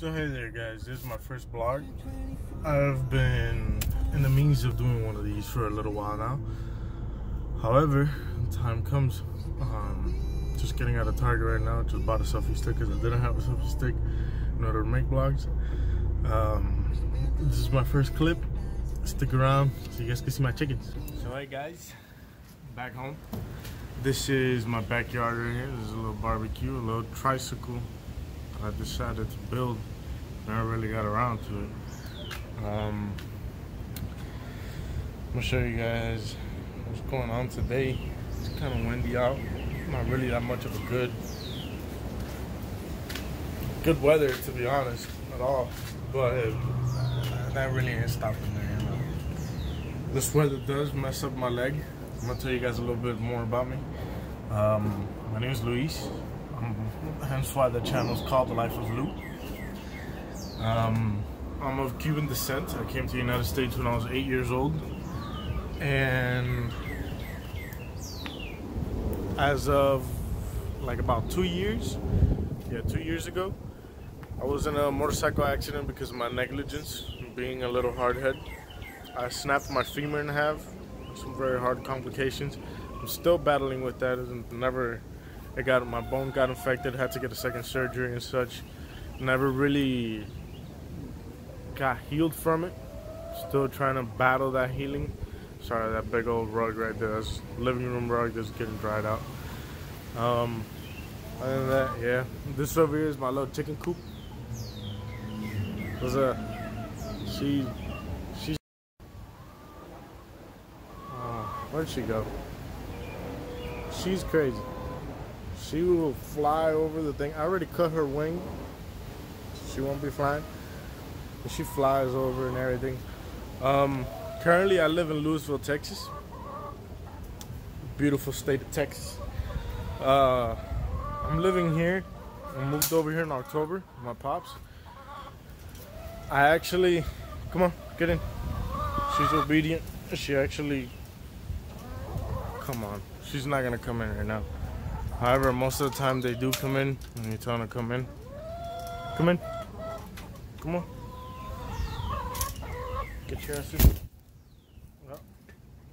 So hey there guys, this is my first blog. I've been in the means of doing one of these for a little while now. However, time comes. Just getting out of Target right now. Just bought a selfie stick because I didn't have a selfie stick in order to make vlogs. This is my first clip. Stick around so you guys can see my chickens. So hey guys, back home. This is my backyard right here. This is a little barbecue, a little tricycle I decided to build. Never really got around to it. I'm gonna show you guys what's going on today. It's kind of windy out. Not really that much of a good weather, to be honest, at all. But that really ain't stopping there, you know. This weather does mess up my leg. I'm gonna tell you guys a little bit more about me. My name is Luis. Hence why the channel is called The Life of LU. I'm of Cuban descent. I came to the United States when I was 8 years old, and as of like about 2 years, yeah, 2 years ago, I was in a motorcycle accident because of my negligence, being a little hardhead. I snapped my femur in half. Some very hard complications. I'm still battling with that. My bone got infected. Had to get a second surgery and such. Never really got healed from it. Still trying to battle that healing. Sorry, that big old rug right there. That's living room rug that's getting dried out. Other than that, yeah. This over here is my little chicken coop. There's where'd she go? She's crazy. She will fly over the thing. I already cut her wing. She won't be flying. But she flies over and everything. Currently, I live in Louisville, Texas. Beautiful state of Texas. I'm living here. I moved over here in October with my pops. I actually... Come on, get in. She's obedient. She actually... Come on. She's not going to come in right now. However, most of the time they do come in when you tell them to come in. Come in. Come on. Get your ass in. Oh,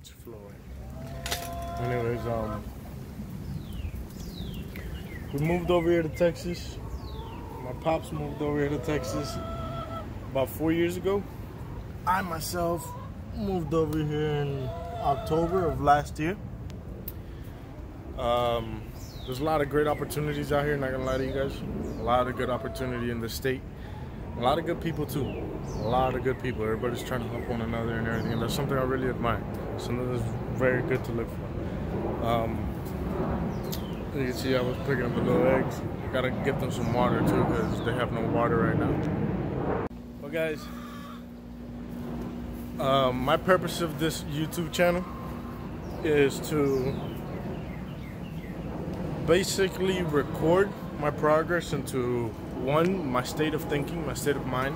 she flew away. Anyways, we moved over here to Texas. My pops moved over here to Texas about 4 years ago. I myself moved over here in October of last year. There's a lot of great opportunities out here, not gonna lie to you guys. A lot of good opportunity in the state. A lot of good people too. A lot of good people. Everybody's trying to help one another and everything. And that's something I really admire. Something that's very good to live for. You can see I was picking up the little eggs. I gotta get them some water too because they have no water right now. Well guys, my purpose of this YouTube channel is to basically record my progress into, one, my state of thinking, my state of mind,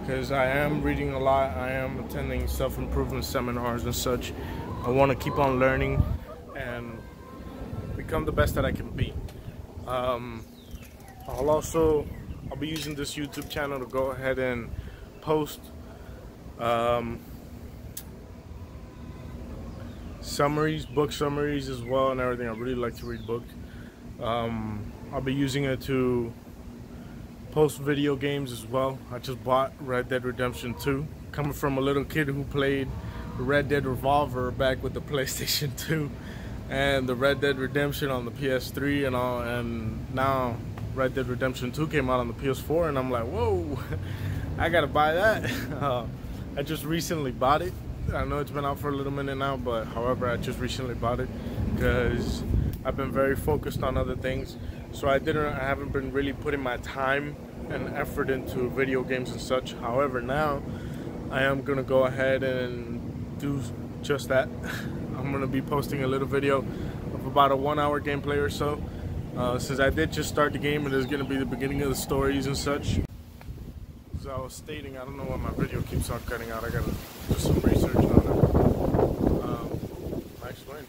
because I am reading a lot, I am attending self-improvement seminars and such. I want to keep on learning and become the best that I can be. I'll be using this YouTube channel to go ahead and post summaries, book summaries as well and everything. I really like to read books. I'll be using it to post video games as well. I just bought Red Dead Redemption 2. Coming from a little kid who played Red Dead Revolver back with the PlayStation 2 and the Red Dead Redemption on the PS3 and all, and now Red Dead Redemption 2 came out on the PS4 and I'm like, whoa, I gotta buy that. I just recently bought it. I know it's been out for a little minute now, but however, I just recently bought it because I've been very focused on other things, so I haven't been really putting my time and effort into video games and such. However, now I am gonna go ahead and do just that. I'm gonna be posting a little video of about a 1 hour gameplay or so. Since I did just start the game, it is gonna be the beginning of the stories and such. As I was stating, I don't know why my video keeps on cutting out. I gotta do some research on it. I explained.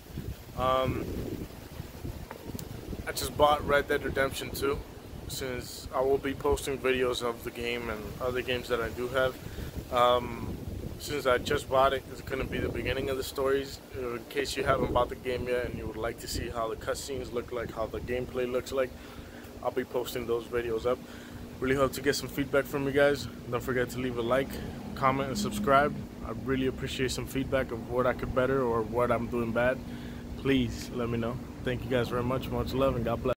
I just bought Red Dead Redemption 2. since I will be posting videos of the game and other games that I do have. Since I just bought it, it's going to be the beginning of the stories. In case you haven't bought the game yet and you would like to see how the cutscenes look like, how the gameplay looks like, I'll be posting those videos up. Really hope to get some feedback from you guys. Don't forget to leave a like, comment, and subscribe. I really appreciate some feedback of what I could better or what I'm doing bad. Please let me know. Thank you guys very much. Much love and God bless.